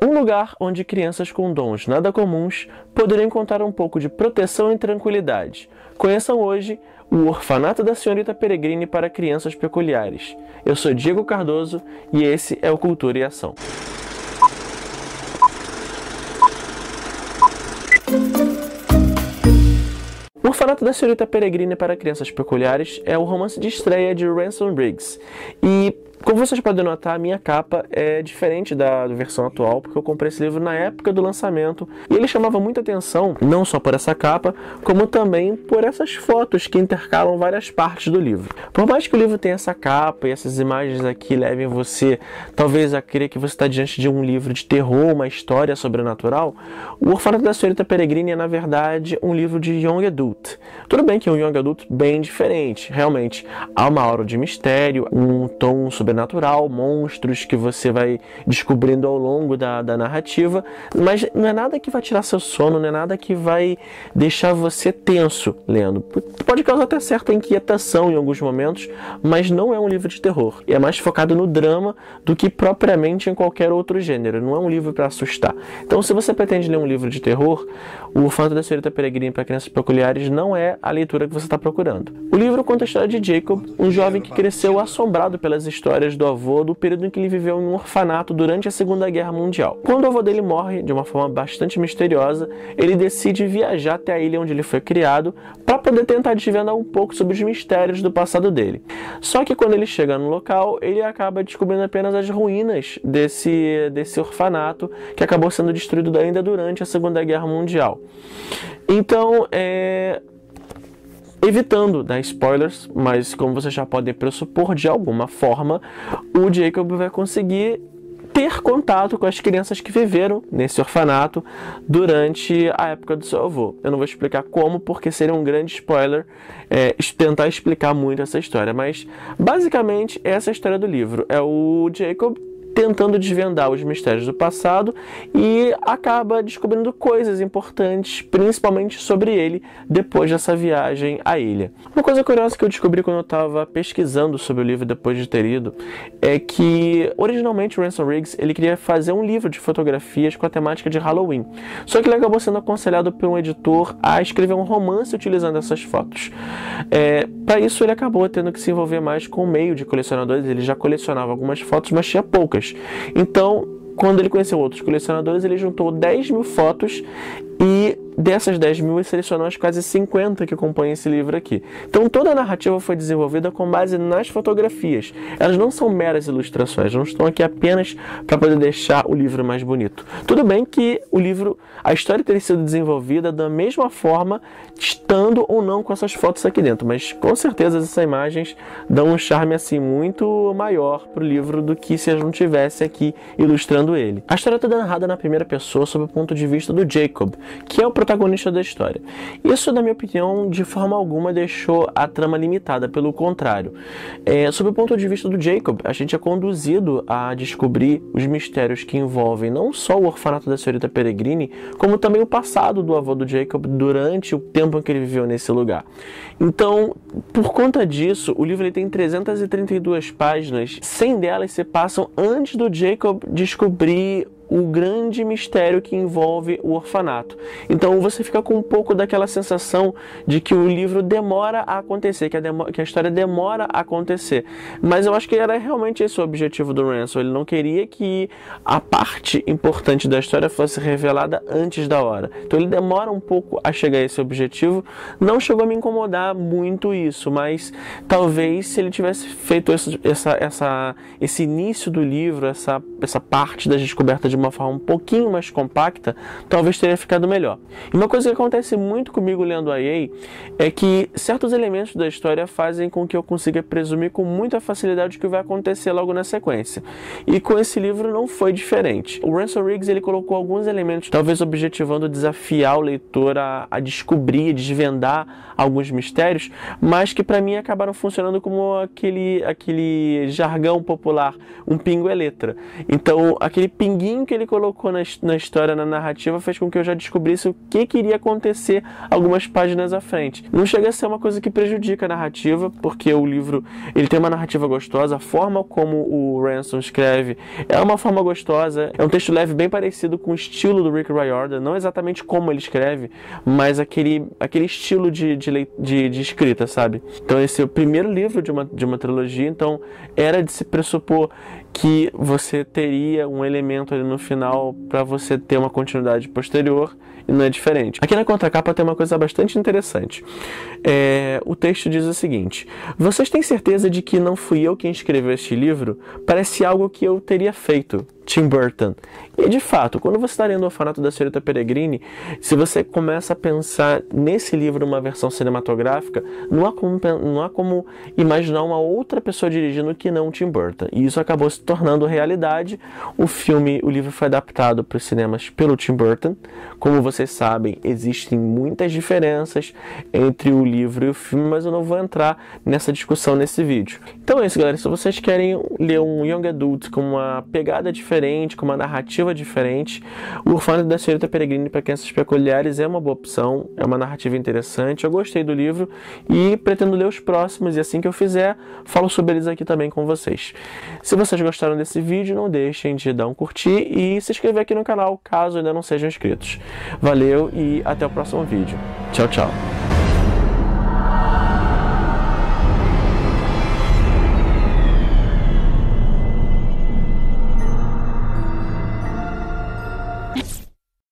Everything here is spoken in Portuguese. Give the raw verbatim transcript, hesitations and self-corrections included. Um lugar onde crianças com dons nada comuns poderiam encontrar um pouco de proteção e tranquilidade. Conheçam hoje o Orfanato da Senhorita Peregrine para Crianças Peculiares. Eu sou Diego Cardoso e esse é o Cultura e Ação. O Orfanato da Senhorita Peregrine para Crianças Peculiares é o romance de estreia de Ransom Riggs. E, como vocês podem notar, a minha capa é diferente da versão atual, porque eu comprei esse livro na época do lançamento. E ele chamava muita atenção, não só por essa capa, como também por essas fotos que intercalam várias partes do livro. Por mais que o livro tenha essa capa e essas imagens aqui levem você, talvez, a crer que você está diante de um livro de terror, uma história sobrenatural, o Orfanato da Senhorita Peregrine é, na verdade, um livro de young adult. Tudo bem que é um young adult bem diferente. Realmente, há uma aura de mistério, um tom sobrenatural, monstros que você vai descobrindo ao longo da, da narrativa, mas não é nada que vai tirar seu sono, não é nada que vai deixar você tenso lendo. Pode causar até certa inquietação em alguns momentos, mas não é um livro de terror. É mais focado no drama do que propriamente em qualquer outro gênero. Não é um livro para assustar. Então, se você pretende ler um livro de terror, O Orfanato da Senhorita Peregrine para Crianças Peculiares não é a leitura que você está procurando. O livro conta a história de Jacob, um jovem que cresceu assombrado pelas histórias do avô do período em que ele viveu em um orfanato durante a Segunda Guerra Mundial. Quando o avô dele morre, de uma forma bastante misteriosa, ele decide viajar até a ilha onde ele foi criado para poder tentar desvendar um pouco sobre os mistérios do passado dele. Só que quando ele chega no local, ele acaba descobrindo apenas as ruínas desse, desse orfanato que acabou sendo destruído ainda durante a Segunda Guerra Mundial. Então, é... evitando dar spoilers, mas como vocês já podem pressupor, de alguma forma, o Jacob vai conseguir ter contato com as crianças que viveram nesse orfanato durante a época do seu avô. Eu não vou explicar como, porque seria um grande spoiler é, tentar explicar muito essa história, mas basicamente essa é a história do livro. É o Jacob tentando desvendar os mistérios do passado e acaba descobrindo coisas importantes, principalmente sobre ele, depois dessa viagem à ilha. Uma coisa curiosa que eu descobri quando eu estava pesquisando sobre o livro depois de ter ido é que, originalmente, o Ransom Riggs ele queria fazer um livro de fotografias com a temática de Halloween, só que ele acabou sendo aconselhado por um editor a escrever um romance utilizando essas fotos. É, Para isso, ele acabou tendo que se envolver mais com o meio de colecionadores. Ele já colecionava algumas fotos, mas tinha poucas. Então, quando ele conheceu outros colecionadores, ele juntou dez mil fotos e dessas dez mil ele selecionou as quase cinquenta que compõem esse livro aqui. Então toda a narrativa foi desenvolvida com base nas fotografias. Elas não são meras ilustrações, não estão aqui apenas para poder deixar o livro mais bonito. Tudo bem que o livro, a história teria sido desenvolvida da mesma forma, estando ou não com essas fotos aqui dentro, mas com certeza essas imagens dão um charme assim muito maior para o livro do que se elas não tivessem aqui ilustrando ele. A história é toda narrada na primeira pessoa sob o ponto de vista do Jacob, que é o protagonista da história. Isso, na minha opinião, de forma alguma deixou a trama limitada, pelo contrário. É, sob o ponto de vista do Jacob, a gente é conduzido a descobrir os mistérios que envolvem não só o orfanato da Senhorita Peregrine, como também o passado do avô do Jacob durante o tempo em que ele viveu nesse lugar. Então, por conta disso, o livro ele tem trezentas e trinta e duas páginas, cem delas se passam antes do Jacob descobrir o grande mistério que envolve o orfanato. Então você fica com um pouco daquela sensação de que o livro demora a acontecer, que a, que a história demora a acontecer. Mas eu acho que era realmente esse o objetivo do Ransom. Ele não queria que a parte importante da história fosse revelada antes da hora. Então ele demora um pouco a chegar a esse objetivo. Não chegou a me incomodar muito isso, mas talvez se ele tivesse feito esse, essa, essa, esse início do livro, essa, essa parte da descoberta de uma forma um pouquinho mais compacta, talvez teria ficado melhor. E uma coisa que acontece muito comigo lendo a E A é que certos elementos da história fazem com que eu consiga presumir com muita facilidade o que vai acontecer logo na sequência. E com esse livro não foi diferente. O Ransom Riggs ele colocou alguns elementos, talvez objetivando desafiar o leitor a, a descobrir, desvendar alguns mistérios, mas que para mim acabaram funcionando como aquele, aquele jargão popular, um pingo é letra. Então, aquele pinguinho que ele colocou na, na história, na narrativa, fez com que eu já descobrisse o que queria acontecer algumas páginas à frente. Não chega a ser uma coisa que prejudica a narrativa, porque o livro ele tem uma narrativa gostosa, a forma como o Ransom escreve é uma forma gostosa, é um texto leve bem parecido com o estilo do Rick Riordan, não exatamente como ele escreve, mas aquele, aquele estilo de, de, de, de escrita, sabe? Então esse é o primeiro livro de uma, de uma trilogia, então era de se pressupor que você teria um elemento ali no final para você ter uma continuidade posterior, e não é diferente. Aqui na contracapa tem uma coisa bastante interessante. É, o texto diz o seguinte: vocês têm certeza de que não fui eu quem escreveu este livro? Parece algo que eu teria feito. Tim Burton. E de fato, quando você está lendo O Orfanato da Senhorita Peregrine, se você começa a pensar nesse livro numa versão cinematográfica, não há como, não há como imaginar uma outra pessoa dirigindo que não Tim Burton. E isso acabou se tornando realidade. O filme, o livro foi adaptado para os cinemas pelo Tim Burton. Como vocês sabem, existem muitas diferenças entre o livro e o filme, mas eu não vou entrar nessa discussão nesse vídeo. Então é isso, galera. Se vocês querem ler um Young Adult com uma pegada diferente, com uma narrativa diferente, O Orfanato da Senhorita Peregrine para Crianças Peculiares é uma boa opção, é uma narrativa interessante, eu gostei do livro e pretendo ler os próximos, e assim que eu fizer, falo sobre eles aqui também com vocês. Se vocês gostaram desse vídeo, não deixem de dar um curtir e se inscrever aqui no canal, caso ainda não sejam inscritos. Valeu e até o próximo vídeo. Tchau, tchau!